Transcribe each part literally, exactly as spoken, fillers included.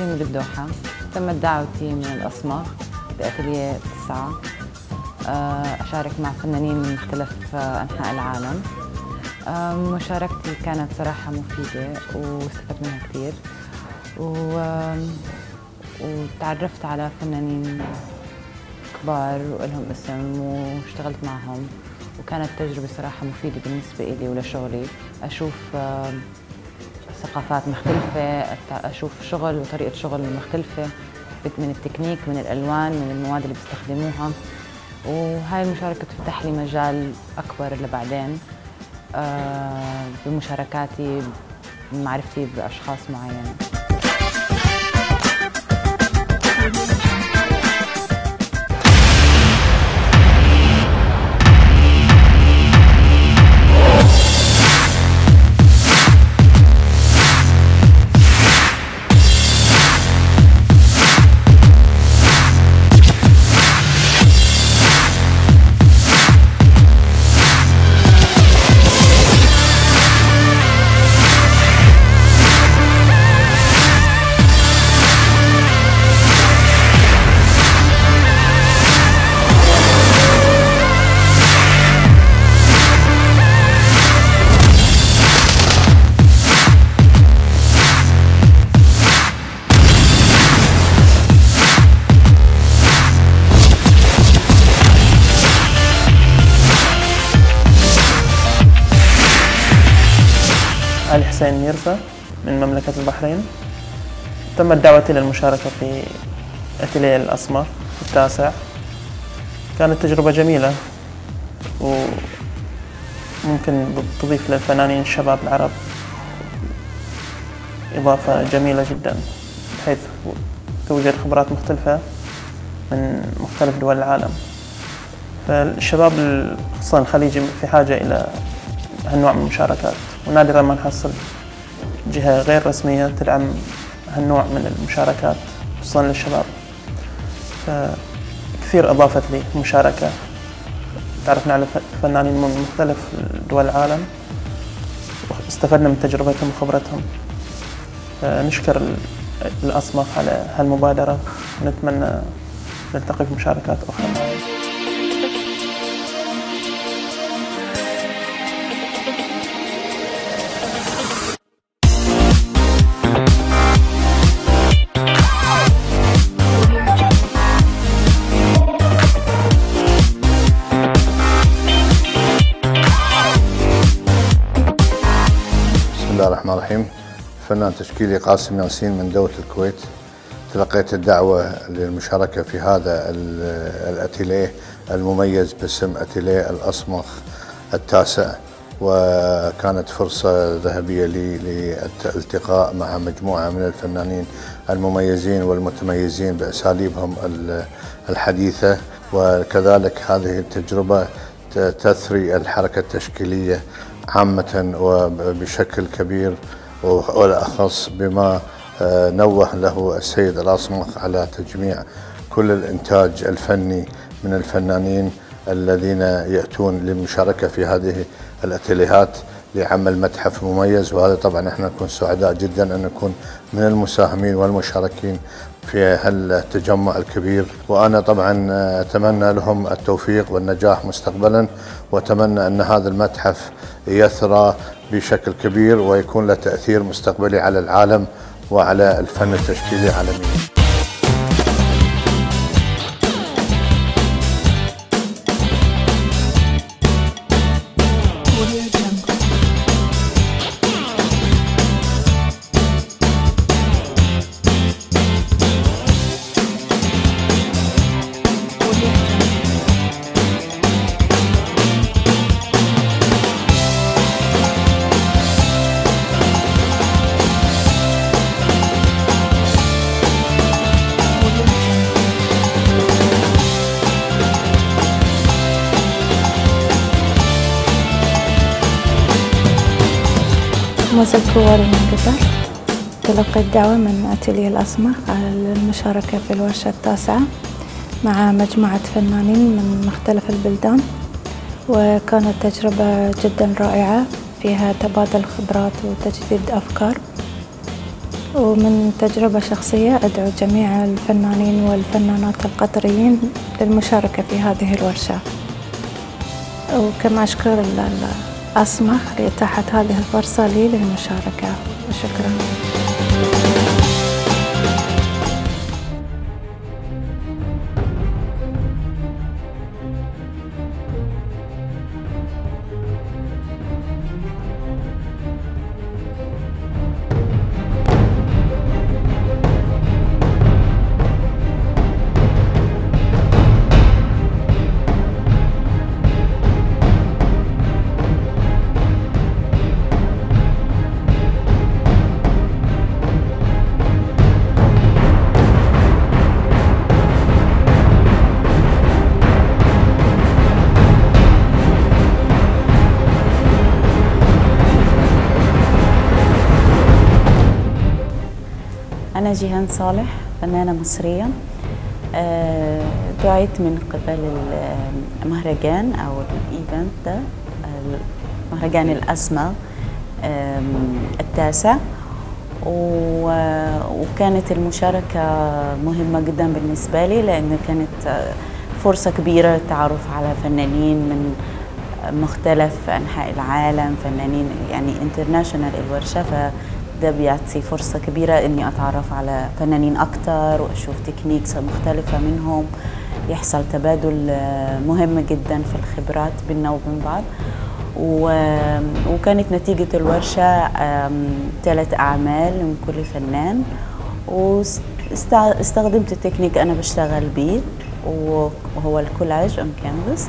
مقيمة بالدوحة، تمت دعوتي من الأصمخ بأتيليه التاسع أشارك مع فنانين من مختلف أنحاء العالم. مشاركتي كانت صراحة مفيدة واستفدت منها كثير، وتعرفت على فنانين كبار ولهم اسم واشتغلت معهم، وكانت تجربة صراحة مفيدة بالنسبة إلي ولشغلي. أشوف ثقافات مختلفة، أشوف شغل وطريقة شغل مختلفة من التكنيك، من الألوان، من المواد اللي بيستخدموها، وهاي المشاركة بتفتح لي مجال أكبر لبعدين بمشاركاتي بمعرفتي بأشخاص معينة. علي حسين ميرفا من مملكة البحرين، تمت دعوتي للمشاركة في أتيليه الأصمخ التاسع. كانت تجربة جميلة وممكن تضيف للفنانين الشباب العرب إضافة جميلة جدا، بحيث توجد خبرات مختلفة من مختلف دول العالم. فالشباب خصوصا الخليجي في حاجة إلى هالنوع من المشاركات، ونادرا ما نحصل جهة غير رسمية تدعم هالنوع من المشاركات خصوصا للشباب. فكثير أضافت لي المشاركة، تعرفنا على فنانين من مختلف دول العالم واستفدنا من تجربتهم وخبرتهم. نشكر الأصمخ على هالمبادرة ونتمنى نلتقي في مشاركات أخرى. بسم الله الرحمن الرحيم. فنان تشكيلي قاسم ياسين من دولة الكويت، تلقيت الدعوة للمشاركة في هذا الأتيليه المميز باسم أتيليه الأصمخ التاسع، وكانت فرصة ذهبية لي للالتقاء مع مجموعة من الفنانين المميزين والمتميزين بأساليبهم الحديثة، وكذلك هذه التجربة تثري الحركة التشكيلية عامة وبشكل كبير، والأخص بما نوه له السيد الأصمخ على تجميع كل الإنتاج الفني من الفنانين الذين يأتون للمشاركة في هذه الأتيليهات لعمل متحف مميز. وهذا طبعا احنا نكون سعداء جدا أن نكون من المساهمين والمشاركين في هالتجمع الكبير، وأنا طبعا أتمنى لهم التوفيق والنجاح مستقبلا، وأتمنى أن هذا المتحف يثرى بشكل كبير ويكون له تأثير مستقبلي على العالم وعلى الفن التشكيلي العالمي. موزة فواري من قطر، تلقيت دعوة من أتيليه الأصمخ على المشاركة في الورشة التاسعة مع مجموعة فنانين من مختلف البلدان، وكانت تجربة جدا رائعة فيها تبادل خبرات وتجديد أفكار. ومن تجربة شخصية أدعو جميع الفنانين والفنانات القطريين للمشاركة في هذه الورشة، وكما أشكر الأصمخ لإتاحة هذه الفرصة لي للمشاركة، وشكرا. أنا جيهان صالح، فنانة مصرية. دعيت من قبل المهرجان أو الإيفنت ده، مهرجان الأصمخ التاسع، وكانت المشاركة مهمة جدا بالنسبة لي، لأن كانت فرصة كبيرة للتعرف على فنانين من مختلف أنحاء العالم، فنانين يعني انترناشونال الورشة، ف ده بيعطي فرصة كبيرة إني أتعرف على فنانين أكتر وأشوف تكنيكس مختلفة منهم، يحصل تبادل مهم جدا في الخبرات بينا وبين بعض. وكانت نتيجة الورشة ثلاث أعمال من كل فنان، واستخدمت التكنيك أنا بشتغل بيه وهو الكولاج أون كانفاس.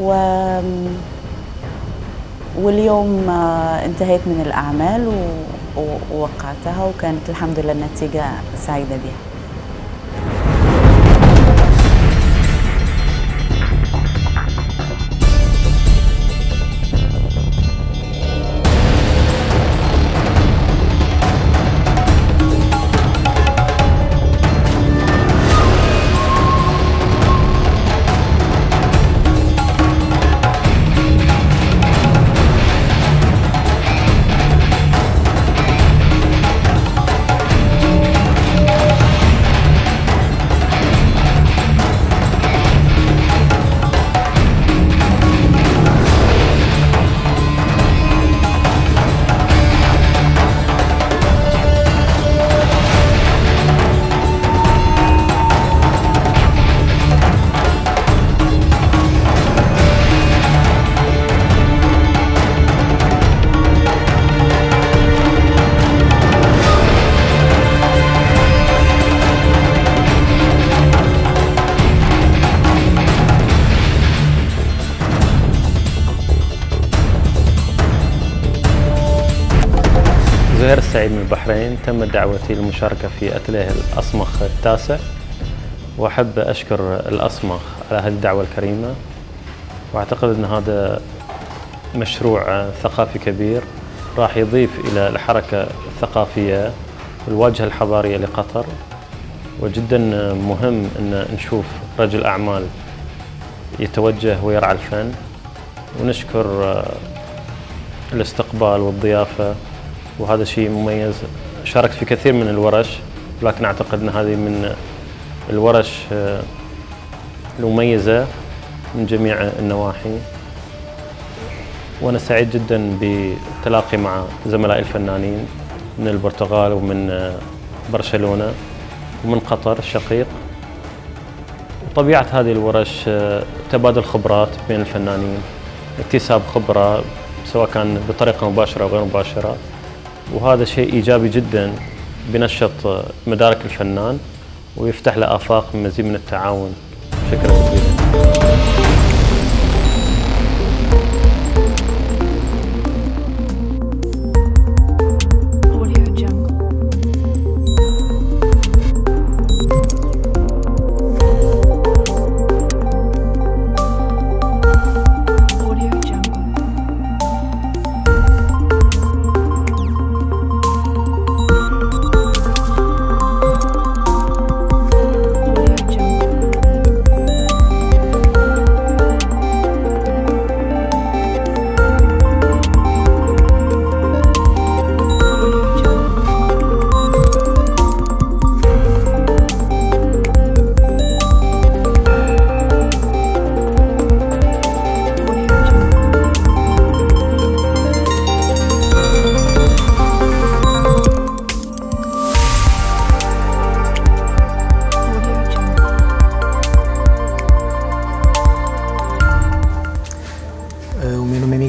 و واليوم انتهيت من الأعمال ووقعتها، وكانت الحمد لله النتيجة سعيدة بها. زهير السعيد من البحرين. تم دعوتي للمشاركة في أتيليه الأصمخ التاسع، وأحب أشكر الأصمخ على هذه الدعوة الكريمة، وأعتقد أن هذا مشروع ثقافي كبير راح يضيف إلى الحركة الثقافية والواجهة الحضارية لقطر، وجدا مهم أن نشوف رجل أعمال يتوجه ويرعى الفن. ونشكر الاستقبال والضيافة، وهذا شيء مميز. شاركت في كثير من الورش، لكن أعتقد أن هذه من الورش المميزة من جميع النواحي، وأنا سعيد جدا بتلاقي مع زملائي الفنانين من البرتغال ومن برشلونة ومن قطر الشقيق. طبيعة هذه الورش تبادل خبرات بين الفنانين، اكتساب خبرة سواء كان بطريقة مباشرة أو غير مباشرة، وهذا شيء إيجابي جدا بنشط مدارك الفنان ويفتح له آفاق مزيد من التعاون. شكرا جزيلا.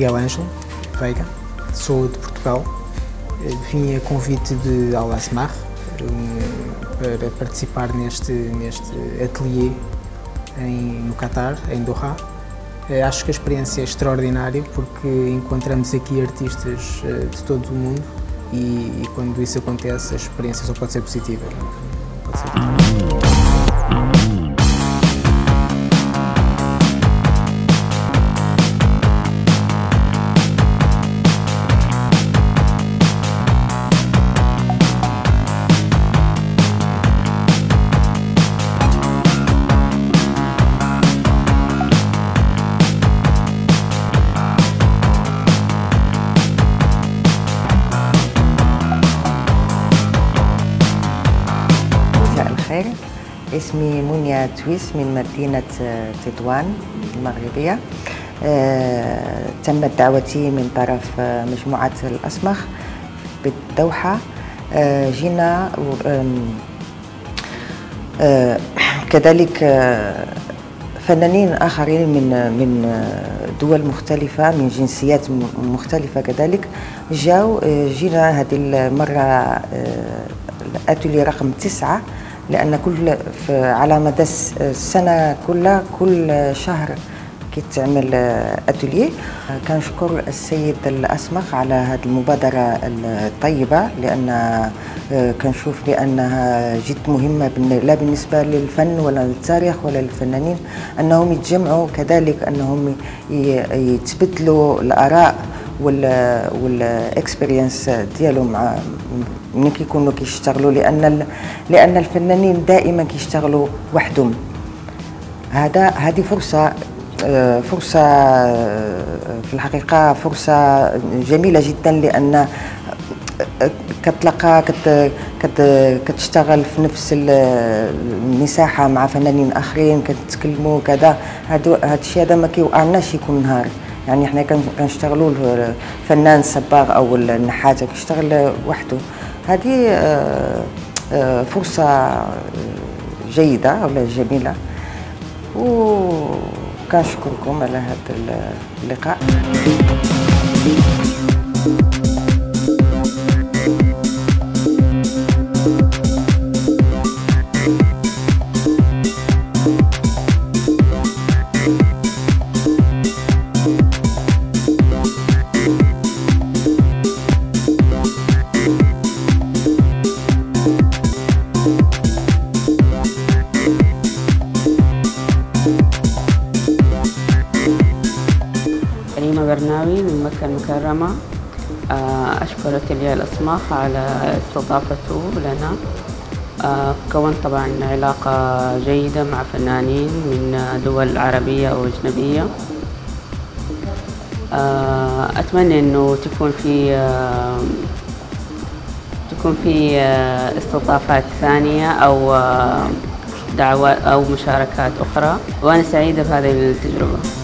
Miguel Ângelo Veiga, sou de Portugal. Vim a convite de Al-Asmar para participar neste, neste ateliê em, no Qatar, em Doha. Acho que a experiência é extraordinária porque encontramos aqui artistas de todo o mundo e, e quando isso acontece a experiência só pode ser positiva. Pode ser positiva. اسمي مونيا تويس من مدينة تطوان المغربية. تمت دعوتي من طرف مجموعة الأصمخ بالدوحة. جينا كذلك فنانين آخرين من من دول مختلفة من جنسيات مختلفة كذلك جاو. جينا هذه المرة الأتيليه رقم تسعة لأن كل على مدى السنة كلها كل شهر كيتعمل أتيليه. كنشكر السيد الأصمخ على هذه المبادرة الطيبة لأن كنشوف بأنها جد مهمة لا بالنسبة للفن ولا للتاريخ ولا للفنانين أنهم يتجمعوا كذلك أنهم يتبدلوا الآراء والاكسبيرينس ديالهم مع ملي كيكونوا كيشتغلوا لان لان الفنانين دائما كيشتغلوا وحدهم. هذا هذه فرصه فرصه في الحقيقه فرصه جميله جدا لان كتلقى كت كتشتغل في نفس المساحه مع فنانين اخرين كتكلموا كذا. هذا الشيء هذا ما كيوقعناش يكون نهار، يعني احنا كنشتغلوا الفنان الصباغ او النحات كيشتغل وحده. هذه فرصه جيده ولا جميله وكنشكركم على هذا اللقاء. من مكة المكرمة. أشكر أتيليه الأصمخ على استضافته لنا. كون طبعا علاقة جيدة مع فنانين من دول عربية وأجنبية. أتمنى إنه تكون في تكون في استضافات ثانية أو دعوات أو مشاركات أخرى، وأنا سعيدة بهذه التجربة.